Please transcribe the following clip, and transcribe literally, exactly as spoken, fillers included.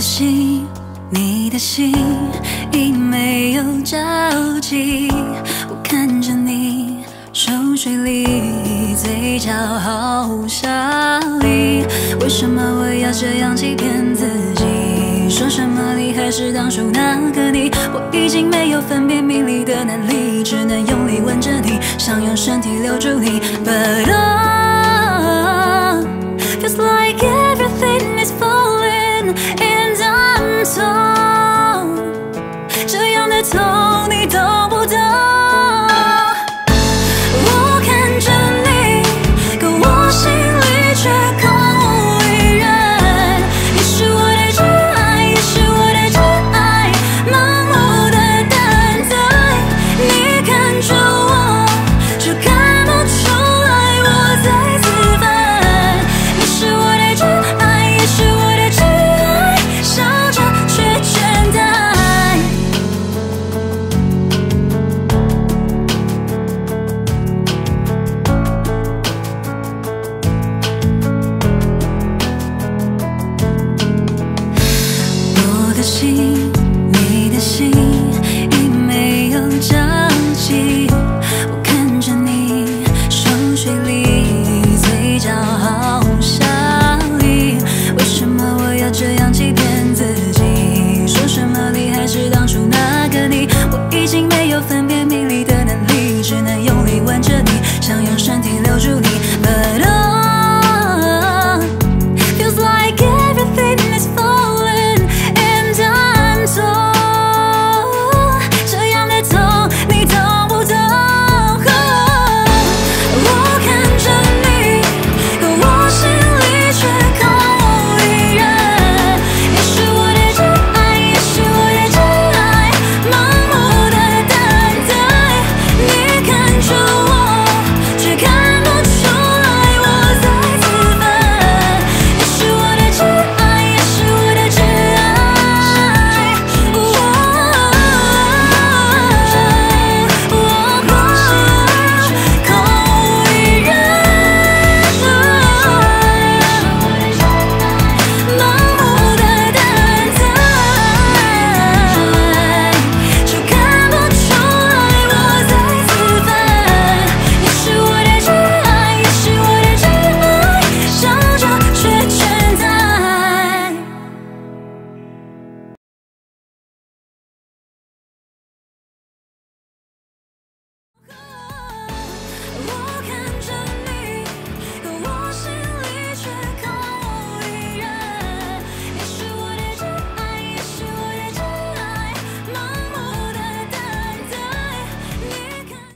的心，你的心已没有交集。我看着你，手水里嘴角好沙砾。为什么我要这样欺骗自己？说什么你还是当初那个你？我已经没有分辨迷离的能力，只能用力吻着你，想用身体留住你。But